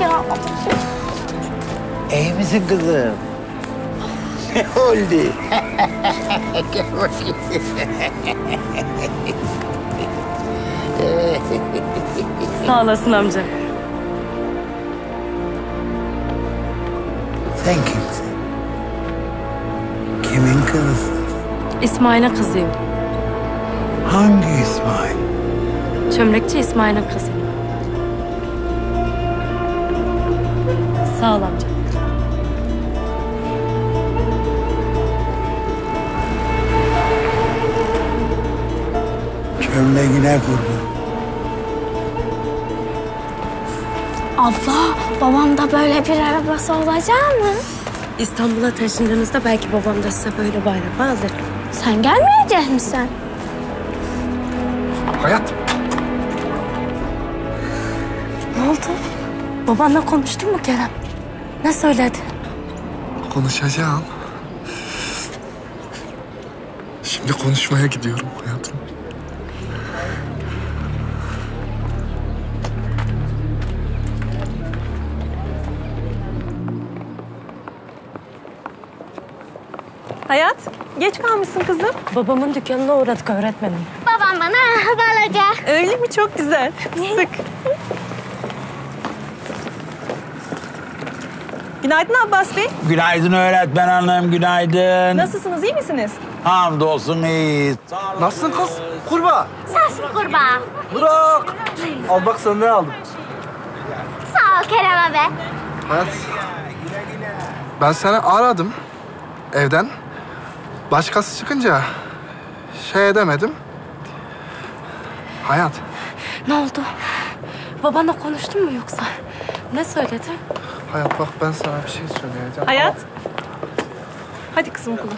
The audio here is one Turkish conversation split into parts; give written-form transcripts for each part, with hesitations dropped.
Ya. İyi misin kızım? Ne oldu? Gel bakayım. Sağ olasın amca. Sen kimsin? Kimin kızısın? İsmail'in kızıyım. Hangi İsmail? Çömlekçi İsmail'in kızı. Sağ ol amca. Çömleğine kurban. Abla, babam da böyle bir arabası olacak mı? İstanbul'a taşındığınızda belki babam da size böyle bir araba alır. Sen gelmeyecek misin? Hayat. Ne oldu? Babanla konuştun mu Kerem? Ne söyledi? Konuşacağım. Şimdi konuşmaya gidiyorum hayatım. Hayat, geç kalmışsın kızım. Babamın dükkanına uğradık öğretmenim. Babam bana araba alacak. Öyle mi? Çok güzel. Sık. Günaydın Abbas Bey. Günaydın öğretmen hanım, günaydın. Nasılsınız, iyi misiniz? Hamdolsun iyiyiz. Nasılsın kız? Kurbağa. Sensin kurbağa. Bırak. Al bak sana ne aldım. Sağ ol Kerem abi. Hayat, ben seni aradım evden. Başkası çıkınca şey edemedim. Hayat. Ne oldu? Babanla konuştun mu yoksa? Ne söyledi? Hayat bak ben sana bir şey söyleyeceğim. Hayat. Hadi kızım okula.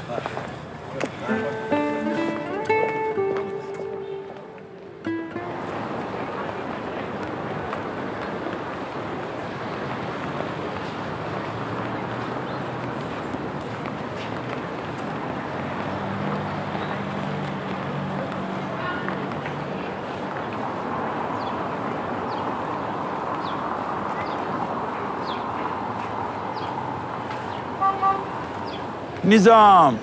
Nizam,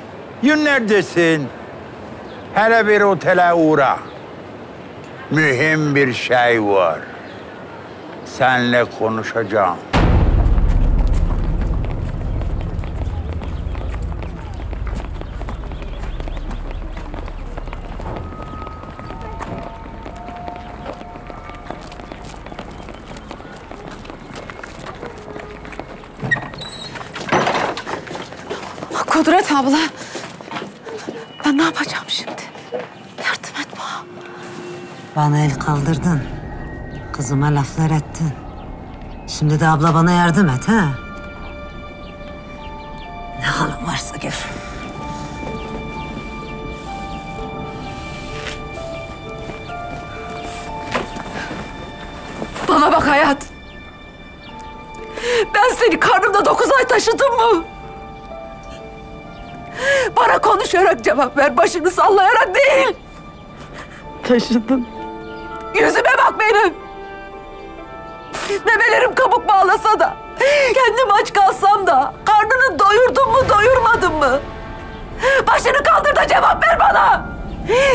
günlerdesin. Hele bir otele uğra. Mühim bir şey var. Seninle konuşacağım. Kudret abla, ben ne yapacağım şimdi? Yardım et bana. Bana el kaldırdın, kızıma laflar ettin. Şimdi de abla bana yardım et ha? Ne halin varsa gör. Bana bak hayat. Ben seni karnımda 9 ay taşıdım mı? Bana konuşarak cevap ver, başını sallayarak değil. Taşıdın. Yüzüme bak benim. Memelerim kabuk bağlasa da, kendim aç kalsam da, karnını doyurdun mu, doyurmadın mı? Başını kaldır da cevap ver bana.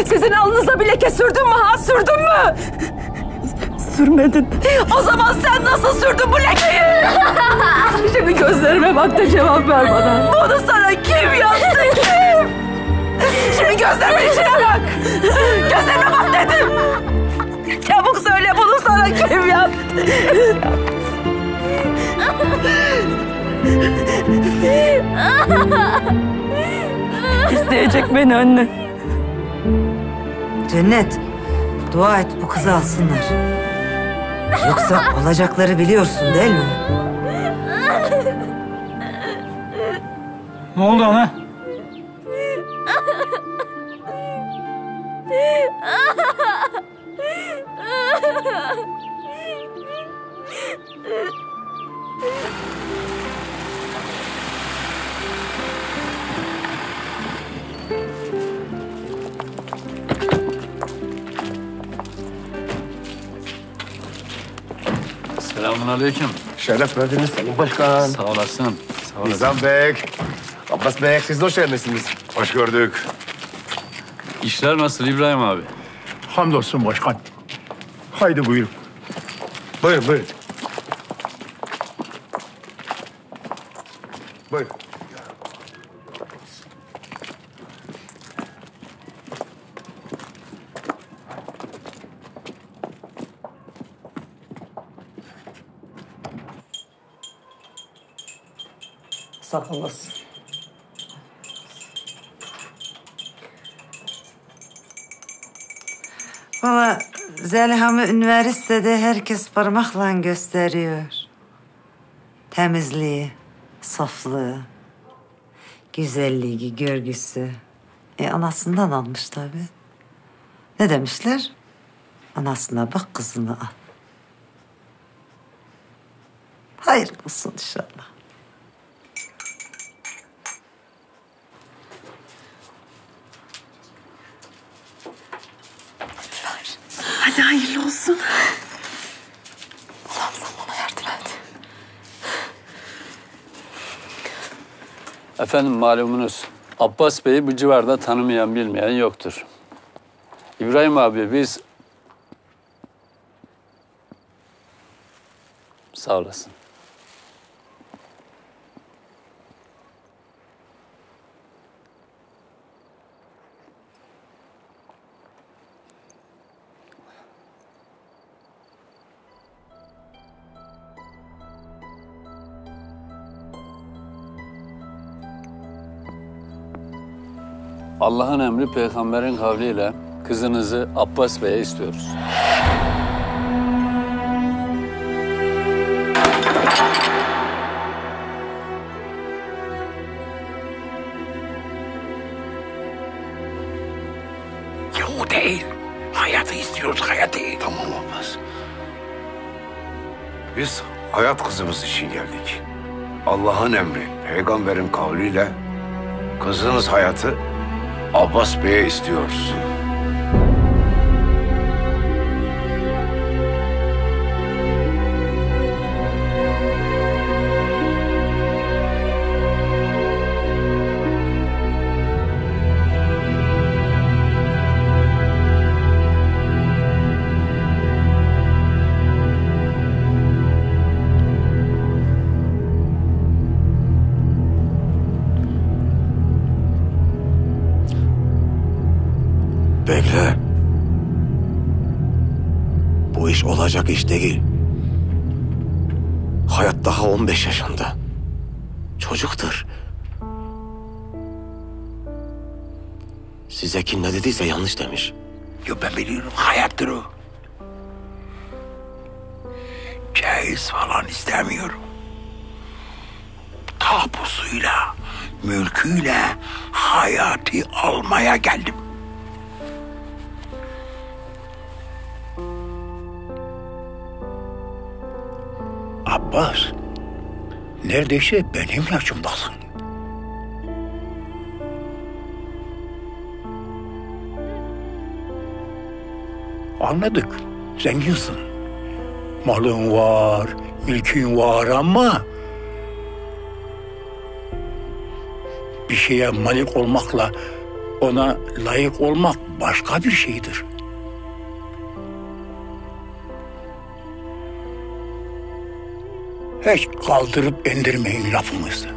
Sizin alnınıza bile leke sürdün mü ha, sürdün mü? Sürmedin. O zaman sen nasıl sürdün bu lekeyi? Şimdi gözlerime bak da cevap ver bana. Bunu sana kim yaptı, kim? Şimdi gözlerimin içine bak. Gözlerime bak dedim. Çabuk söyle bunu sana kim yaptı? İsteyecek beni anne. Cennet, dua et bu kızı alsınlar. Yoksa olacakları biliyorsun değil mi? Ne oldu ona? Selamünaleyküm. Şeref verdiniz Sayın Başkan. Sağ olasın. Nizam Bey, Abbas Bey, siz de hoş geldiniz. Hoş gördük. İşler nasıl İbrahim abi? Hamdolsun başkan. Haydi buyurun. Buyurun, buyurun. Buyurun. Sakınlasın. Valla Zeliha'mı üniversitede herkes parmakla gösteriyor. Temizliği, saflığı, güzelliği, görgüsü. Anasından almış tabii. Ne demişler? Anasına bak, kızını al. Hayırlısın inşallah. Hadi hayırlı olsun. Allah'ım sen bana yardım et. Efendim malumunuz Abbas Bey'i bu civarda tanımayan bilmeyen yoktur. İbrahim abi biz... Sağ olasın. Allah'ın emri peygamberin kavliyle kızınızı Abbas Bey'e istiyoruz. Ya o değil. Hayatı istiyoruz, hayatı. Tamam olmaz. Biz hayat kızımız için geldik. Allah'ın emri peygamberin kavliyle kızınız hayatı Abbas Bey'e istiyoruz. Bekle. Bu iş olacak iş değil. Hayat daha 15 yaşında. Çocuktur. Size kim ne dediyse yanlış demiş. Yo ben biliyorum. Hayattır o. Cehiz falan istemiyorum. Tapusuyla, mülküyle hayatı almaya geldim. Abbas, neredeyse benim yaşımdasın. Anladık, zenginsin. Malın var, mülkün var ama... bir şeye malik olmakla ona layık olmak başka bir şeydir. Hiç kaldırıp indirmeyin lafımızı.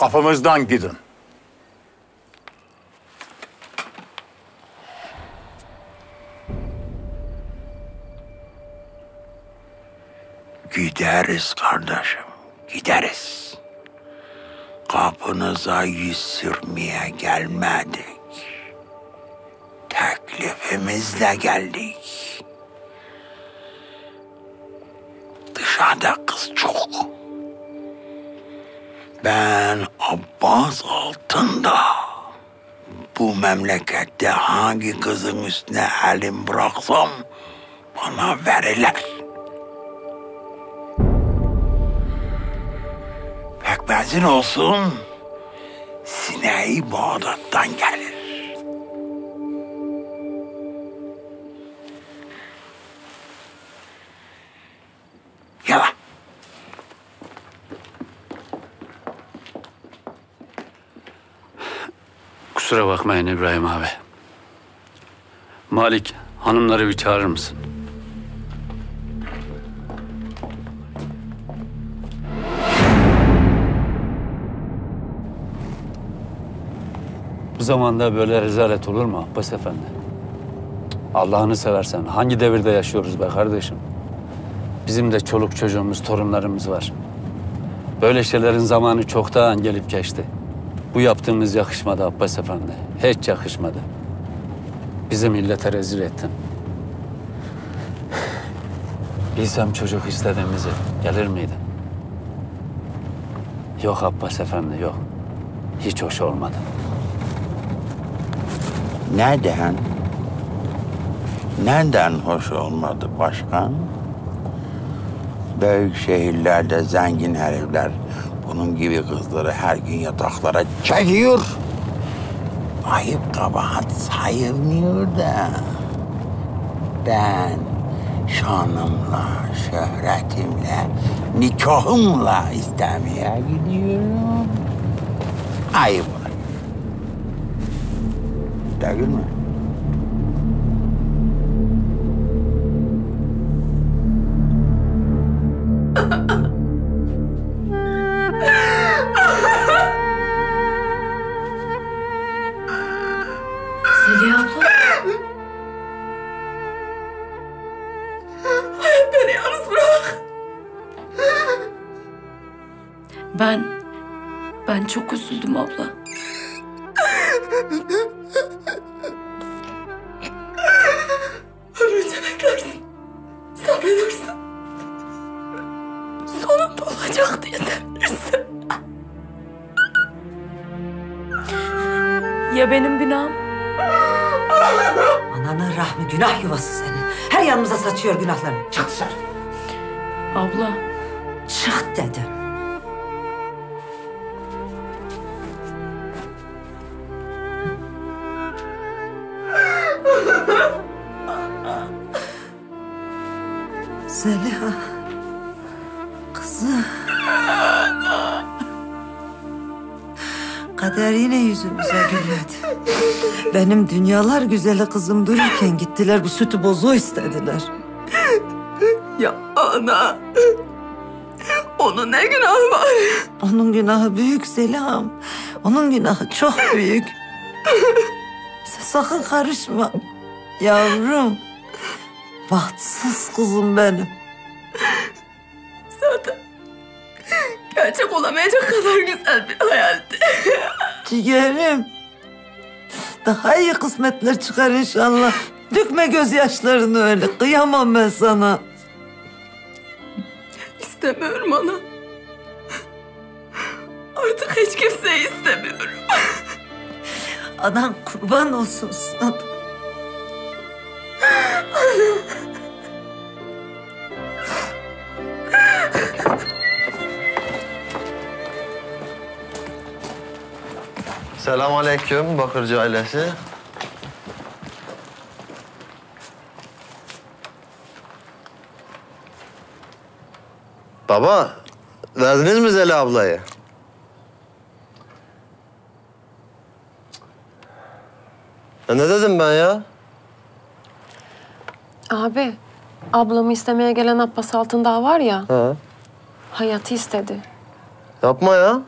Kapımızdan gidin. Gideriz kardeşim, gideriz. Kapınıza yüz sürmeye gelmedik. Teklifimizle geldik. Dışarıda kız çok. Ben Abbas altında. Bu memlekette hangi kızın üstüne elim bıraksam bana verirler. benzin olsun, sineği Bağdat'tan gelir. Yala. Kusura bakmayın İbrahim abi. Malik, hanımları bir çağırır mısın? Bu zamanda böyle rezalet olur mu Abbas Efendi? Allah'ını seversen hangi devirde yaşıyoruz be kardeşim? Bizim de çoluk çocuğumuz, torunlarımız var. Böyle şeylerin zamanı çoktan gelip geçti. Bu yaptığımız yakışmadı Abbas Efendi. Hiç yakışmadı. Bizi millete rezil ettin. Bilsem çocuk istediğimizi gelir miydi? Yok Abbas Efendi, yok. Hiç hoş olmadı. Neden hoş olmadı başkan? Büyük şehirlerde zengin herifler bunun gibi kızları her gün yataklara çekiyor. Ayıp kabahat sayılmıyor da. Ben şanımla, şöhretimle, nikahımla istemeye gidiyorum. Ayıp. Değil mi? Zeliha abla. Beni yalnız bırak. Ben çok üzüldüm abla. Benim günahım. Ananın rahmi günah yuvası senin. Her yanımıza saçıyor günahlarını. Çık dışarı. Abla. Çık dedim. Zeliha. Kızım. Kader yine yüzümüze gülmedi. Benim dünyalar güzeli kızım dururken gittiler bu sütü bozuğu istediler. Ya ana. Onun ne günahı var? Onun günahı büyük Zeliha'm. Onun günahı çok büyük. Sen sakın karışma. Yavrum. Bahtsız kızım benim. Zaten gerçek olamayacak kadar güzel bir hayaldi. Ciğerim. Daha iyi kısmetler çıkar inşallah. Dökme gözyaşlarını öyle. Kıyamam ben sana. İstemiyorum ana. Artık hiç kimseyi istemiyorum. Anan kurban olsun sana. Selamünaleyküm Bakırcı ailesi. Baba, verdiniz mi Zeliha ablayı? Ne dedim ben ya? Abi, ablamı istemeye gelen Abbas Altındağ var ya. Ha. Hayatı istedi. Yapma ya.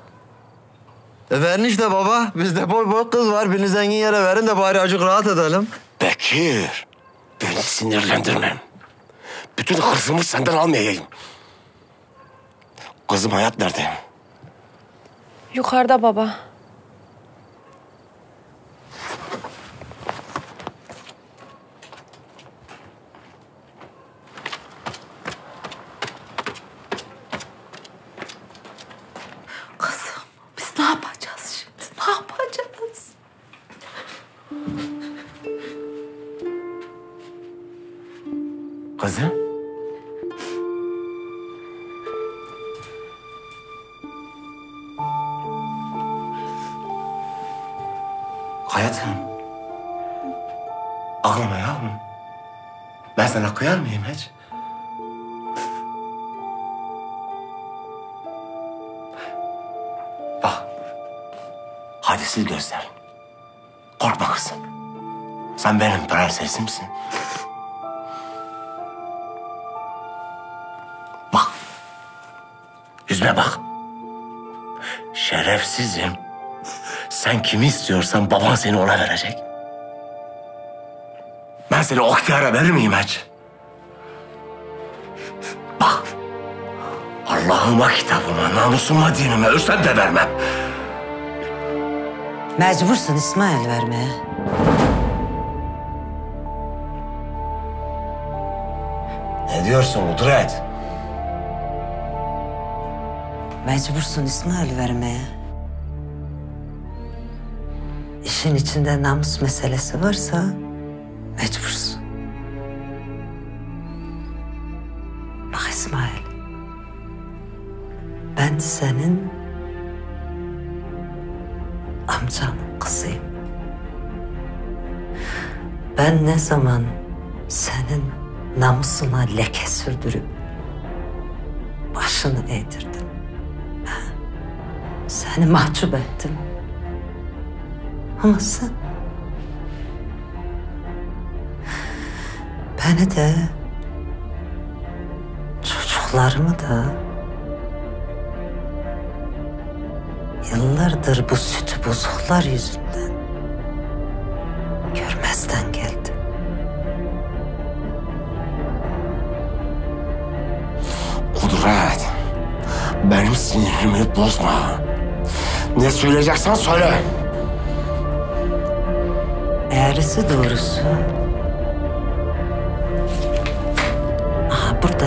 Verin işte baba. Bizde boy kız var. Birini zengin yere verin de bari acık rahat edelim. Bekir, beni sinirlendirme. Bütün hırsımı senden almayayım. Kızım Hayat nerede? Yukarıda baba. Kızım. ben sana koyar mıyım hiç? Bak, hadi sil gözlerin. Korkma kızım. Sen benim prensesimsin. Bak, yüzme bak. Şerefsizim. Sen kimi istiyorsan baban seni ona verecek. Ben seni o ihtiyara verir miyim hiç? Bak, Allah'ıma, kitabıma, namusuma, dinime ölsem de vermem. Mecbursun İsmail vermeye. Ne diyorsun Kudret? Mecbursun İsmail vermeye. İşin içinde namus meselesi varsa mecbursun. Bak İsmail, ben senin amcanın kızıyım. Ben ne zaman senin namusuna leke sürdürüp başını eğdirdim, seni mahcup ettim. Ama sen beni de, çocuklarımı da yıllardır bu sütü bozuklar yüzünden görmezden geldim. Kudret, benim sinirimi bozma. Ne söyleyeceksen söyle. Eğrisi doğrusu... Aha, burada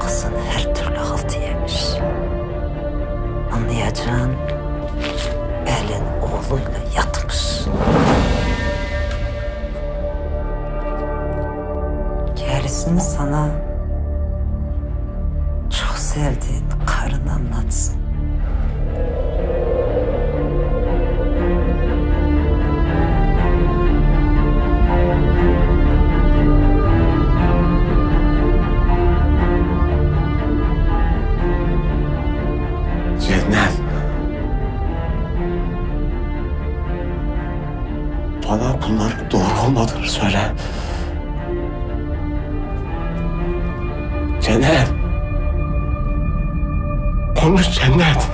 Kızın her türlü altı yemiş. Anlayacağın... Elin oğluyla yatmış. Gerisini sana... Çok sevdiğin karın anlatsın. Bana bunların doğru olmadığını söyle. Cennet. Konuş Cennet.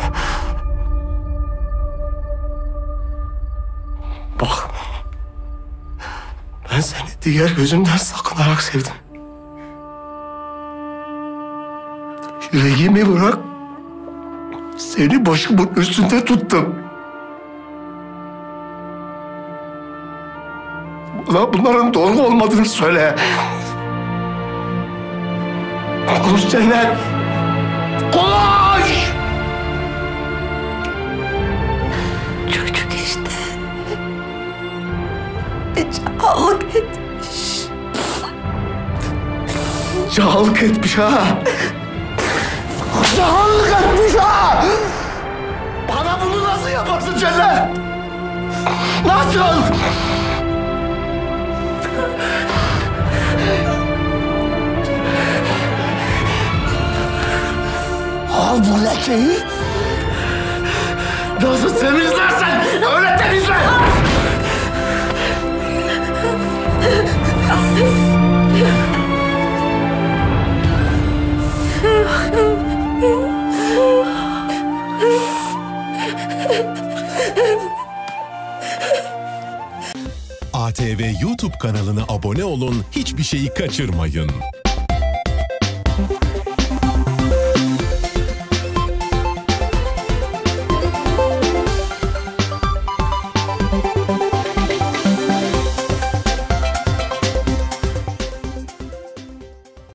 Bak. Ben seni diğer gözümden sakınarak sevdim. Yüreğimi bırak. Seni başımın üstünde tuttum. Bunların doğru olmadığını söyle. Konuş Cennet. Konuş! Çocuk işte. Bir çağlık etmiş. Çağlık etmiş ha. Çağlık etmiş ha. Bana bunu nasıl yaparsın Cennet? Nasıl? Al bu lekeyi. Nasıl temizlersen öyle temizle. ATV YouTube kanalına abone olun, hiçbir şeyi kaçırmayın.